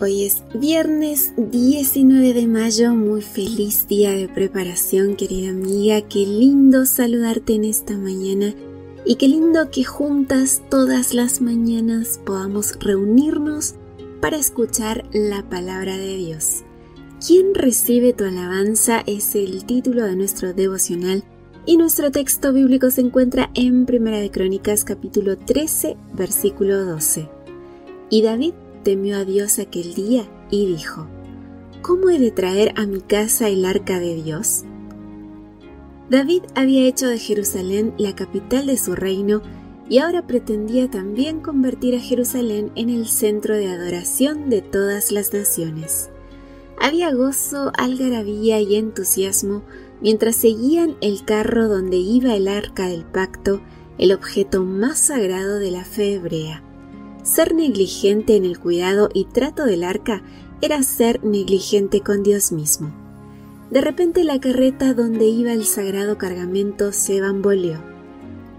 Hoy es viernes 19 de mayo, muy feliz día de preparación, querida amiga. Qué lindo saludarte en esta mañana y qué lindo que juntas todas las mañanas podamos reunirnos para escuchar la palabra de Dios. ¿Quién recibe tu alabanza? Es el título de nuestro devocional y nuestro texto bíblico se encuentra en Primera de Crónicas capítulo 13, versículo 12. Y David temió a Dios aquel día y dijo: ¿Cómo he de traer a mi casa el arca de Dios? David había hecho de Jerusalén la capital de su reino y ahora pretendía también convertir a Jerusalén en el centro de adoración de todas las naciones. Había gozo, algarabía y entusiasmo mientras seguían el carro donde iba el arca del pacto, el objeto más sagrado de la fe hebrea. Ser negligente en el cuidado y trato del arca era ser negligente con Dios mismo. De repente la carreta donde iba el sagrado cargamento se bamboleó.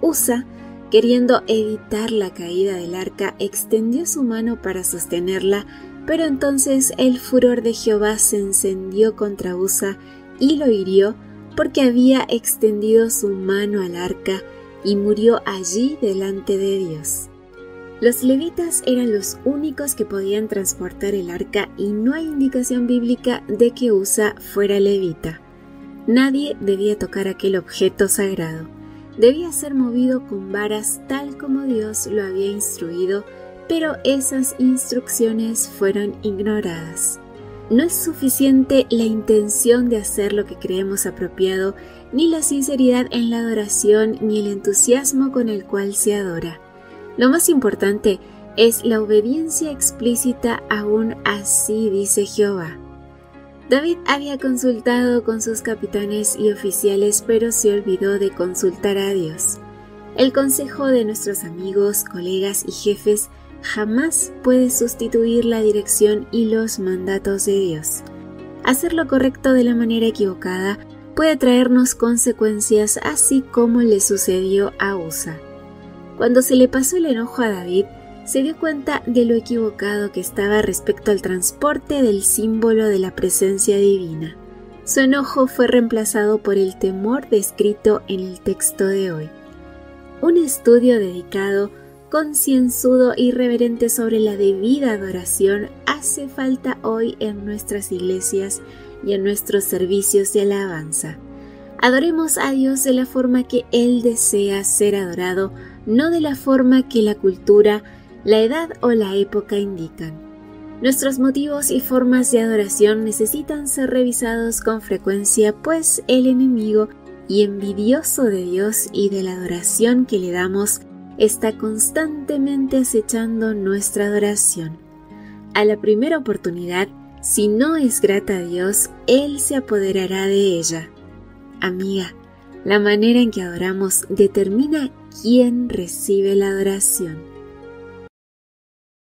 Usa, queriendo evitar la caída del arca, extendió su mano para sostenerla, pero entonces el furor de Jehová se encendió contra Usa y lo hirió porque había extendido su mano al arca y murió allí delante de Dios. Los levitas eran los únicos que podían transportar el arca y no hay indicación bíblica de que Usa fuera levita. Nadie debía tocar aquel objeto sagrado. Debía ser movido con varas tal como Dios lo había instruido, pero esas instrucciones fueron ignoradas. No es suficiente la intención de hacer lo que creemos apropiado, ni la sinceridad en la adoración, ni el entusiasmo con el cual se adora. Lo más importante es la obediencia explícita, aún así dice Jehová. David había consultado con sus capitanes y oficiales, pero se olvidó de consultar a Dios. El consejo de nuestros amigos, colegas y jefes jamás puede sustituir la dirección y los mandatos de Dios. Hacer lo correcto de la manera equivocada puede traernos consecuencias, así como le sucedió a Usa. Cuando se le pasó el enojo a David, se dio cuenta de lo equivocado que estaba respecto al transporte del símbolo de la presencia divina. Su enojo fue reemplazado por el temor descrito en el texto de hoy. Un estudio dedicado, concienzudo y reverente sobre la debida adoración hace falta hoy en nuestras iglesias y en nuestros servicios de alabanza. Adoremos a Dios de la forma que Él desea ser adorado, no de la forma que la cultura, la edad o la época indican. Nuestros motivos y formas de adoración necesitan ser revisados con frecuencia, pues el enemigo y envidioso de Dios y de la adoración que le damos está constantemente acechando nuestra adoración. A la primera oportunidad, si no es grata a Dios, Él se apoderará de ella. Amiga, la manera en que adoramos determina quién recibe la adoración.